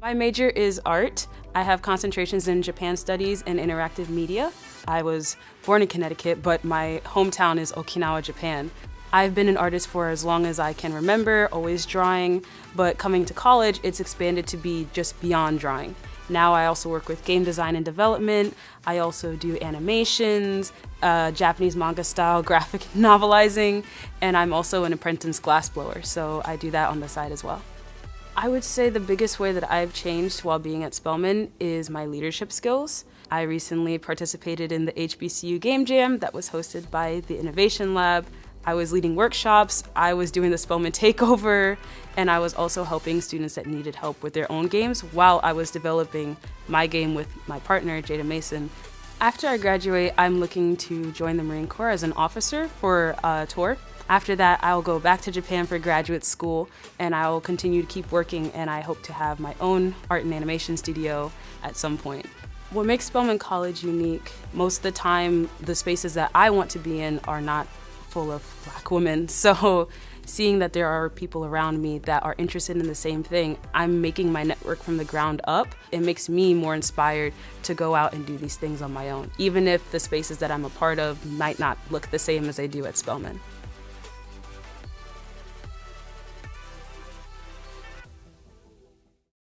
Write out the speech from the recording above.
My major is art. I have concentrations in Japan studies and interactive media. I was born in Connecticut, but my hometown is Okinawa, Japan. I've been an artist for as long as I can remember, always drawing, but coming to college, it's expanded to be just beyond drawing. Now I also work with game design and development. I also do animations, Japanese manga style graphic novelizing, and I'm also an apprentice glassblower, so I do that on the side as well. I would say the biggest way that I've changed while being at Spelman is my leadership skills. I recently participated in the HBCU Game Jam that was hosted by the Innovation Lab. I was leading workshops, I was doing the Spelman takeover, and I was also helping students that needed help with their own games while I was developing my game with my partner, Jada Mason. After I graduate, I'm looking to join the Marine Corps as an officer for a tour. After that, I'll go back to Japan for graduate school, and I'll continue to keep working, and I hope to have my own art and animation studio at some point. What makes Spelman College unique, most of the time, the spaces that I want to be in are not full of Black women. So seeing that there are people around me that are interested in the same thing, I'm making my network from the ground up. It makes me more inspired to go out and do these things on my own, even if the spaces that I'm a part of might not look the same as they do at Spelman.